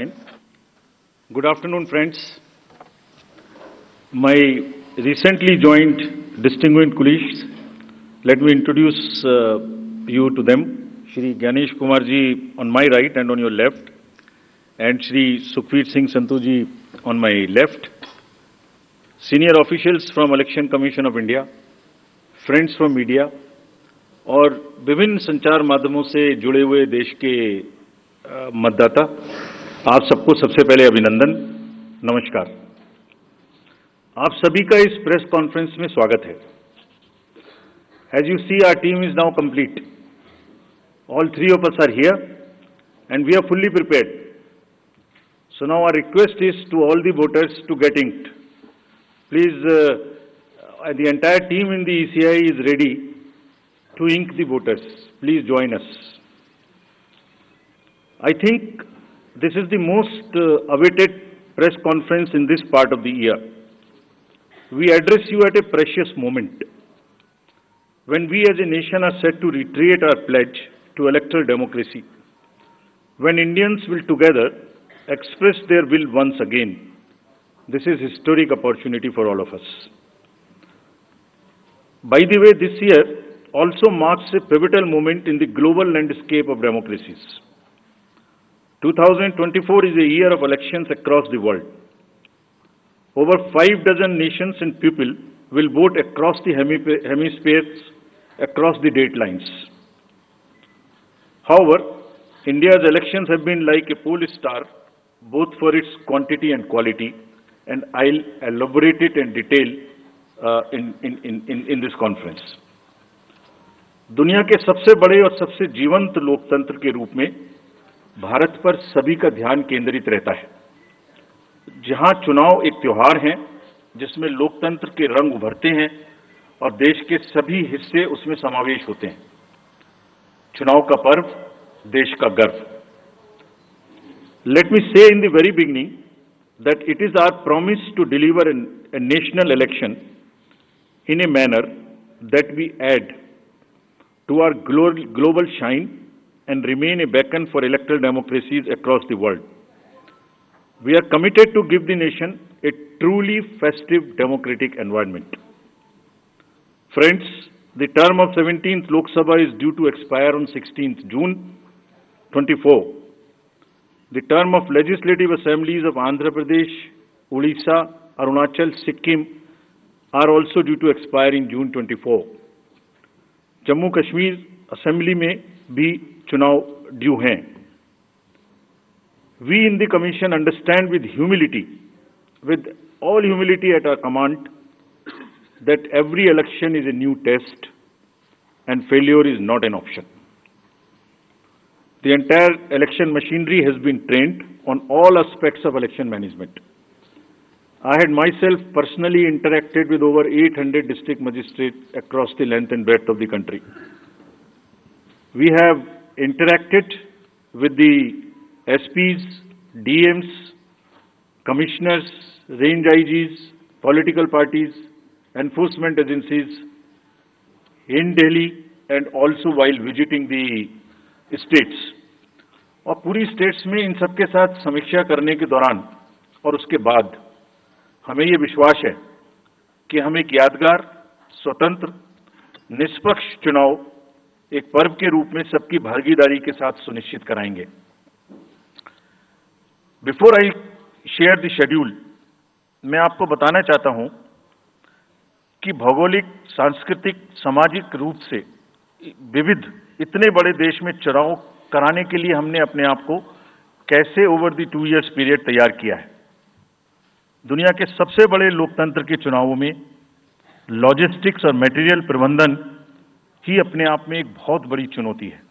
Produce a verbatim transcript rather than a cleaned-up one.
panel. Good afternoon, friends. My recently joined distinguished colleagues, let me introduce uh, you to them. Shri Ganesh Kumar ji on my right and on your left, and Shri Sukhpreet Singh Santu ji on my left. Senior officials from Election Commission of India, friends from media, और विभिन्न संचार माध्यमों से जुड़े हुए देश के मतदाता, आप सबको सबसे पहले अभिनंदन, नमस्कार। आप सभी का इस प्रेस कॉन्फ्रेंस में स्वागत है। As you see, our team is now complete. All three of us are here and we are fully prepared. So now our request is to all the voters to get inked. Please, uh, the entire team in the E C I is ready to ink the voters. Please join us. I think this is the most uh, awaited press conference in this part of the year. We address you at a precious moment when we as a nation are set to reiterate our pledge to electoral democracy, when Indians will together express their will once again. This is a historic opportunity for all of us. By the way, this year also marks a pivotal moment in the global landscape of democracies. two thousand twenty-four is a year of elections across the world. Over five dozen nations and people will vote across the hemispheres, across the date lines. However, India's elections have been like a pole star, both for its quantity and quality, and I'll elaborate it in detail uh, in, in, in, in this conference. दुनिया के सबसे बड़े और सबसे जीवंत लोकतंत्र के रूप में भारत पर सभी का ध्यान केंद्रित रहता है, जहां चुनाव एक त्योहार है जिसमें लोकतंत्र के रंग उभरते हैं और देश के सभी हिस्से उसमें समावेश होते हैं। चुनाव का पर्व देश का गर्व। Let me say in the very beginning that it is our promise to deliver a national election in a manner that we add to our global shine and remain a beacon for electoral democracies across the world. We are committed to give the nation a truly festive democratic environment. Friends, the term of seventeenth Lok Sabha is due to expire on sixteenth June twenty-four. The term of legislative assemblies of Andhra Pradesh, Odisha, Arunachal, Sikkim are also due to expire in June twenty-four. Jammu Kashmir assembly में भी चुनाव due हैं। We in the commission understand with humility, with all humility at our command, that every election is a new test and failure is not an option. The entire election machinery has been trained on all aspects of election management. I had myself personally interacted with over eight hundred district magistrates across the length and breadth of the country. We have interacted with the S Ps, D Ms, commissioners, range I Gs, political parties, enforcement agencies in Delhi and also while visiting the states. और पूरी states में इन सबके साथ समीक्षा करने के दौरान और उसके बाद हमें ये विश्वास है कि हम एक यादगार, स्वतंत्र, निष्पक्ष चुनाव एक पर्व के रूप में सबकी भागीदारी के साथ सुनिश्चित कराएंगे। Before I share the schedule, मैं आपको बताना चाहता हूं कि भौगोलिक, सांस्कृतिक, सामाजिक रूप से विविध इतने बड़े देश में चुनाव कराने के लिए हमने अपने आप को कैसे over the two years period तैयार किया है। दुनिया के सबसे बड़े लोकतंत्र के चुनावों में लॉजिस्टिक्स और मटेरियल प्रबंधन ही अपने आप में एक बहुत बड़ी चुनौती है।